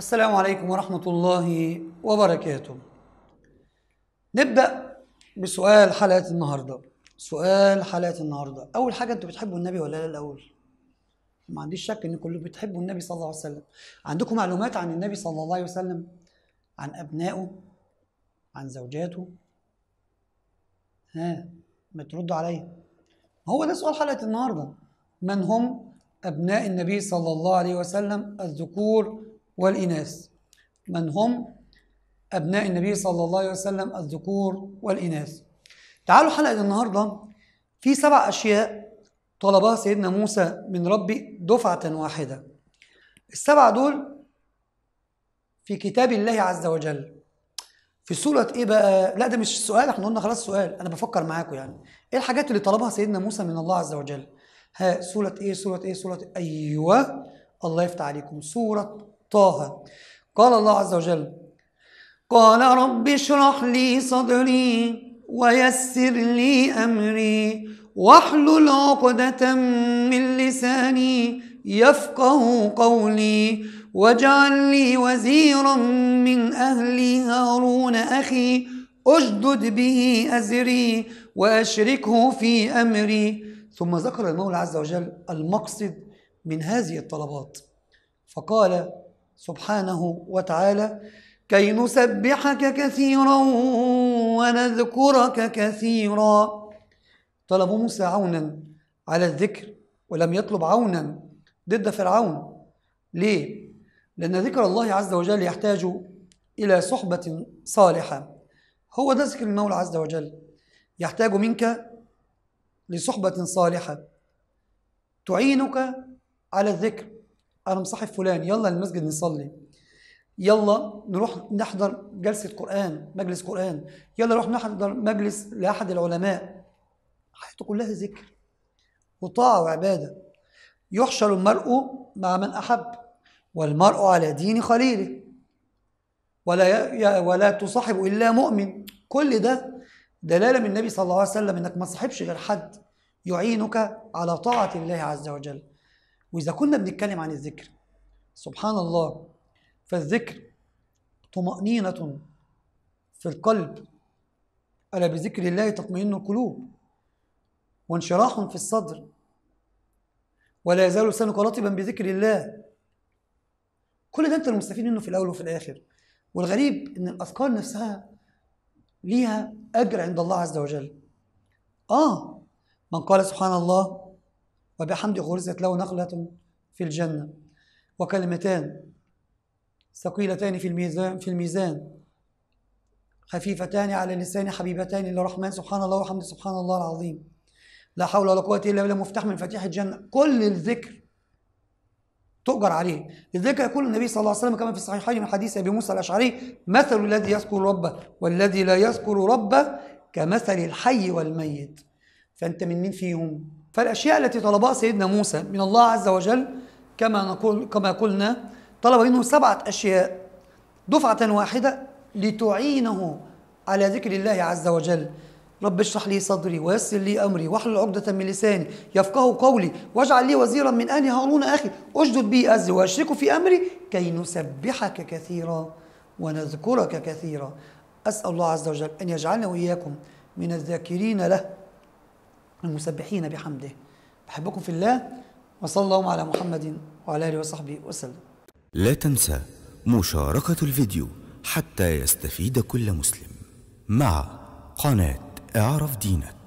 السلام عليكم ورحمة الله وبركاته. نبدأ بسؤال حلقة النهاردة. أول حاجة، أنتوا بتحبوا النبي ولا لا؟ الأول، ما عنديش شك إن كلكم بتحبوا النبي صلى الله عليه وسلم. عندكم معلومات عن النبي صلى الله عليه وسلم، عن أبنائه، عن زوجاته؟ ها، ما تردوا عليا. هو ده سؤال حلقة النهاردة: من هم أبناء النبي صلى الله عليه وسلم الذكور والإناث؟ من هم أبناء النبي صلى الله عليه وسلم الذكور والإناث؟ تعالوا حلقة النهاردة في 7 أشياء طلبها سيدنا موسى من ربي دفعة واحدة. ال7 دول في كتاب الله عز وجل. في سورة إيه بقى؟ لا، ده مش السؤال، إحنا قلنا خلاص سؤال، أنا بفكر معاكم يعني. إيه الحاجات اللي طلبها سيدنا موسى من الله عز وجل؟ ها، سورة إيه؟ أيوه، الله يفتح عليكم. سورة طه. قال الله عز وجل: قال رب اشرح لي صدري ويسر لي أمري واحلل عقدة من لساني يفقه قولي واجعل لي وزيرا من أهلي هارون أخي أشدد به أزري وأشركه في أمري. ثم ذكر المولى عز وجل المقصد من هذه الطلبات، فقال سبحانه وتعالى: كي نسبحك كثيرا ونذكرك كثيرا. طلب موسى عونا على الذكر، ولم يطلب عونا ضد فرعون. ليه؟ لأن ذكر الله عز وجل يحتاج إلى صحبة صالحة. هو ده ذكر المولى عز وجل، يحتاج منك لصحبة صالحة تعينك على الذكر. أنا مصاحب فلان، يلا المسجد نصلي، يلا نروح نحضر جلسة قرآن، مجلس قرآن، يلا نروح نحضر مجلس لأحد العلماء. حياته كلها ذكر وطاعة وعبادة. يحشر المرء مع من أحب، والمرء على دين خليله، ولا تصاحب إلا مؤمن. كل ده دلالة من النبي صلى الله عليه وسلم إنك ما تصاحبش غير حد يعينك على طاعة الله عز وجل. وإذا كنا بنتكلم عن الذكر، سبحان الله، فالذكر طمأنينة في القلب، ألا بذكر الله تطمئن القلوب، وانشراح في الصدر، ولا يزال لسانك رطبا بذكر الله. كل ده أنت المستفيد منه في الأول وفي الآخر. والغريب إن الأذكار نفسها ليها أجر عند الله عز وجل. من قال سبحان الله وبحمده غرزت له نخلة في الجنة وكلمتان ثقيلتان في الميزان خفيفتان على اللسان حبيبتان إلى الرحمن سبحان الله وحمده سبحان الله العظيم لا حول ولا قوة إلا بالله مفتاح من مفاتيح الجنة. كل الذكر تؤجر عليه. لذلك يقول النبي صلى الله عليه وسلم كما في الصحيحين من حديث أبي موسى الأشعري: مثل الذي يذكر ربه والذي لا يذكر ربه كمثل الحي والميت. فأنت من مين فيهم؟ فالأشياء التي طلبها سيدنا موسى من الله عز وجل كما قلنا طلب منه 7 أشياء دفعة واحدة لتعينه على ذكر الله عز وجل. رب اشرح لي صدري ويسر لي أمري واحلل عقدة من لساني يفقه قولي واجعل لي وزيرا من أهلي هارون أخي أشدد به أزري وأشركه في أمري كي نسبحك كثيرا ونذكرك كثيرا. أسأل الله عز وجل أن يجعلنا وإياكم من الذاكرين له المسبحين بحمده. بحبكم في الله، وصلى الله على محمد وعلى آله وصحبه وسلم. لا تنسى مشاركة الفيديو حتى يستفيد كل مسلم مع قناة اعرف دينك.